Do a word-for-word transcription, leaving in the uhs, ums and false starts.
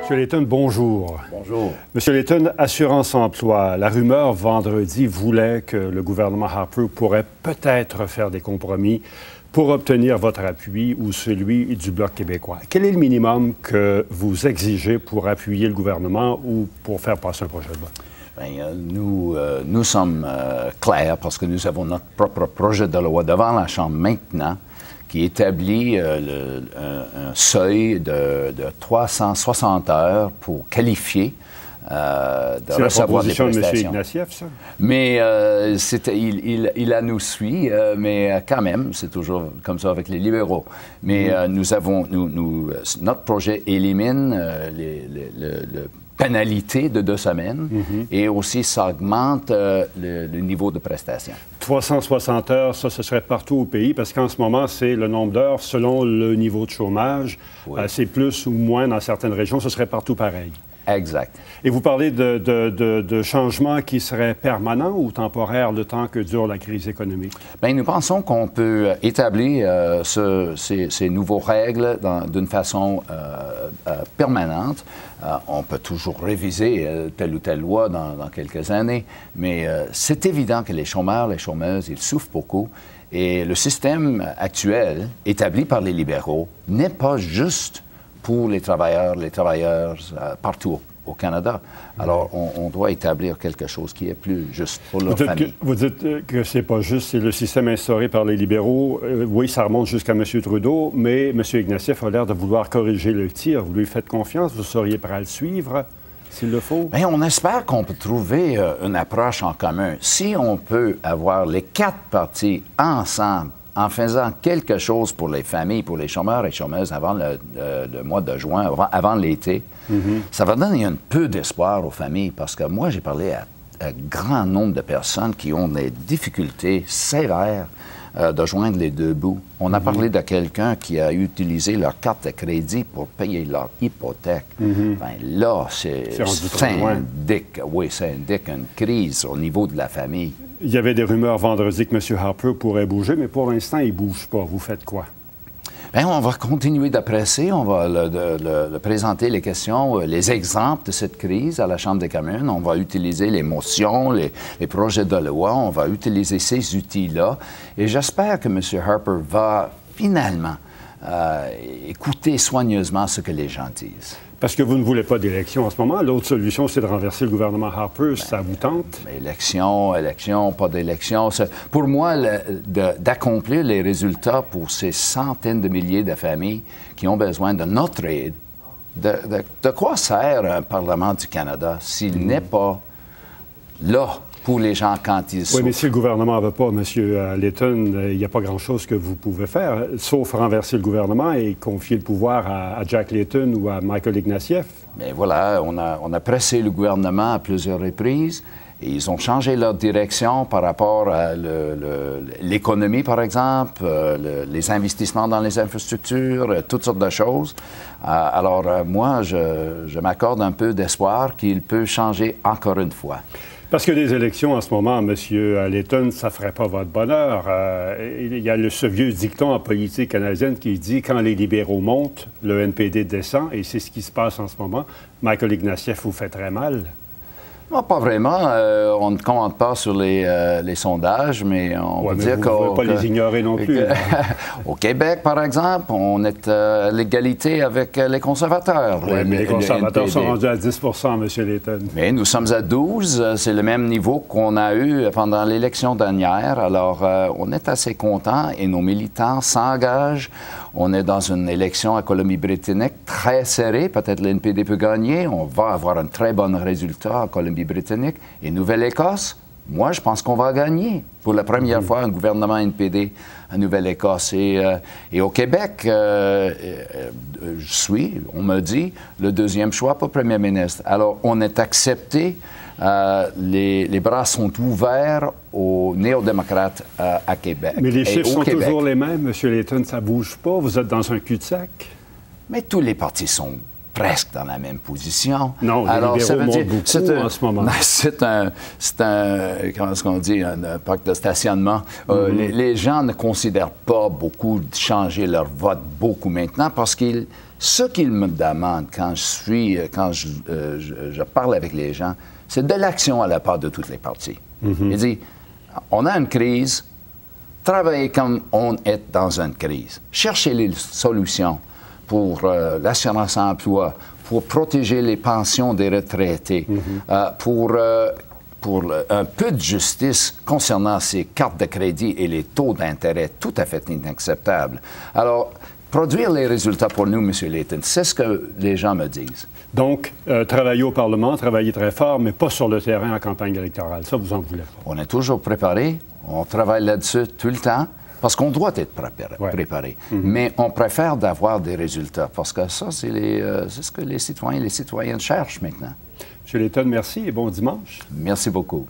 Monsieur Layton, bonjour. Bonjour. Monsieur Layton, Assurance-Emploi. La rumeur vendredi voulait que le gouvernement Harper pourrait peut-être faire des compromis pour obtenir votre appui ou celui du Bloc québécois. Quel est le minimum que vous exigez pour appuyer le gouvernement ou pour faire passer un projet de loi? Bien, nous, euh, nous sommes euh, clairs parce que nous avons notre propre projet de loi devant la Chambre maintenant, qui établit euh, le, un, un seuil de, de trois cent soixante heures pour qualifier euh, de recevoir des prestations. C'est la proposition de M. Ignatieff, ça? Mais euh, il, il, il a nous suit, euh, mais quand même, c'est toujours comme ça avec les libéraux. Mais mm. euh, nous avons, nous, nous, notre projet élimine euh, les, les, les, les pénalité de deux semaines, mm-hmm. et aussi ça augmente euh, le, le niveau de prestation. trois cent soixante heures, ça, ce serait partout au pays, parce qu'en ce moment, c'est le nombre d'heures selon le niveau de chômage. Oui. Euh, c'est plus ou moins dans certaines régions, ce serait partout pareil. Exact. Et vous parlez de, de, de, de changements qui seraient permanents ou temporaires le temps que dure la crise économique? Bien, nous pensons qu'on peut établir euh, ce, ces, ces nouveaux règles d'une façon euh, euh, permanente. Euh, on peut toujours réviser euh, telle ou telle loi dans, dans quelques années, mais euh, c'est évident que les chômeurs, les chômeuses, ils souffrent beaucoup. Et le système actuel, établi par les libéraux, n'est pas juste pour les travailleurs, les travailleurs euh, partout au Canada. Alors, on, on doit établir quelque chose qui est plus juste pour leur famille. Que, vous dites que c'est pas juste, c'est le système instauré par les libéraux. Euh, oui, ça remonte jusqu'à M. Trudeau, mais M. Ignatieff a l'air de vouloir corriger le tir. Vous lui faites confiance, vous seriez prêt à le suivre s'il le faut? Bien, on espère qu'on peut trouver euh, une approche en commun. Si on peut avoir les quatre parties ensemble, en faisant quelque chose pour les familles, pour les chômeurs et chômeuses avant le, le, le mois de juin, avant, avant l'été, mm-hmm. ça va donner un peu d'espoir aux familles, parce que moi, j'ai parlé à un grand nombre de personnes qui ont des difficultés sévères euh, de joindre les deux bouts. On a mm-hmm. parlé de quelqu'un qui a utilisé leur carte de crédit pour payer leur hypothèque. Mm-hmm. Bien, là, c'est syndique, oui, syndique une crise au niveau de la famille. Il y avait des rumeurs vendredi que M. Harper pourrait bouger, mais pour l'instant, il ne bouge pas. Vous faites quoi? Bien, on va continuer de presser. On va le, le, le, le présenter les questions, les exemples de cette crise à la Chambre des communes. On va utiliser les motions, les, les projets de loi. On va utiliser ces outils-là. Et j'espère que M. Harper va finalement euh, écouter soigneusement ce que les gens disent. Parce que vous ne voulez pas d'élection en ce moment. L'autre solution, c'est de renverser le gouvernement Harper. Bien, ça vous tente? Élection, élection, pas d'élection. Pour moi, le, d'accomplir les résultats pour ces centaines de milliers de familles qui ont besoin de notre aide, de, de, de quoi sert un Parlement du Canada s'il mmh. n'est pas là pour les gens quand ils sont... Oui, mais si le gouvernement ne veut pas, M. Layton, il n'y a pas grand-chose que vous pouvez faire, sauf renverser le gouvernement et confier le pouvoir à, à Jack Layton ou à Michael Ignatieff. Mais voilà, on a, on a pressé le gouvernement à plusieurs reprises et ils ont changé leur direction par rapport à l'économie, par exemple, euh, le, les investissements dans les infrastructures, euh, toutes sortes de choses. Euh, alors, euh, moi, je, je m'accorde un peu d'espoir qu'il peut changer encore une fois. Parce que des élections, en ce moment, M. Layton, ça ne ferait pas votre bonheur. Euh, il y a le, ce vieux dicton en politique canadienne qui dit « Quand les libéraux montent, le N P D descend », et c'est ce qui se passe en ce moment. Michael Ignatieff vous fait très mal. Non, pas vraiment. Euh, on ne compte pas sur les, euh, les sondages, mais on ouais, peut mais dire que... vous ne pouvez pas les ignorer non plus. Hein. Au Québec, par exemple, on est euh, à l'égalité avec les conservateurs. Oui, mais les conservateurs le sont rendus à dix pour cent, M. Layton. Mais nous sommes à douze. C'est le même niveau qu'on a eu pendant l'élection dernière. Alors, euh, on est assez contents et nos militants s'engagent. On est dans une élection à Colombie-Britannique très serrée. Peut-être le N P D peut gagner. On va avoir un très bon résultat à Colombie-Britannique. Britannique et Nouvelle-Écosse, moi, je pense qu'on va gagner. Pour la première mmh. fois, un gouvernement N P D à Nouvelle-Écosse. Et, euh, et au Québec, euh, je suis, on me dit, le deuxième choix pour premier ministre. Alors, on est accepté. Euh, les, les bras sont ouverts aux néo-démocrates euh, à Québec. Mais les chiffres sont Québec. toujours les mêmes, M. Layton, ça ne bouge pas. Vous êtes dans un cul-de-sac. Mais tous les partis sont presque dans la même position. Non, alors, les libéraux montent beaucoup un, en ce moment. C'est un, c'est un, comment est-ce qu'on dit, un, un parc de stationnement. Mm-hmm. euh, les, les gens ne considèrent pas beaucoup de changer leur vote beaucoup maintenant parce qu'ils, ce qu'ils me demandent quand je suis, quand je, euh, je, je parle avec les gens, c'est de l'action à la part de toutes les parties. Mm-hmm. Ils disent, on a une crise, travaillez comme on est dans une crise. Cherchez les solutions pour euh, l'assurance-emploi, pour protéger les pensions des retraités, mm-hmm. euh, pour, euh, pour le, un peu de justice concernant ces cartes de crédit et les taux d'intérêt tout à fait inacceptables. Alors, produire les résultats pour nous, M. Layton, c'est ce que les gens me disent. Donc, euh, travailler au Parlement, travailler très fort, mais pas sur le terrain en campagne électorale. Ça, vous en voulez pas. On est toujours préparé. On travaille là-dessus tout le temps. Parce qu'on doit être préparé, ouais. préparé. Mm-hmm. Mais on préfère d'avoir des résultats, parce que ça, c'est, les, euh, c'est ce que les citoyens et les citoyennes cherchent maintenant. M. Layton, merci et bon dimanche. Merci beaucoup.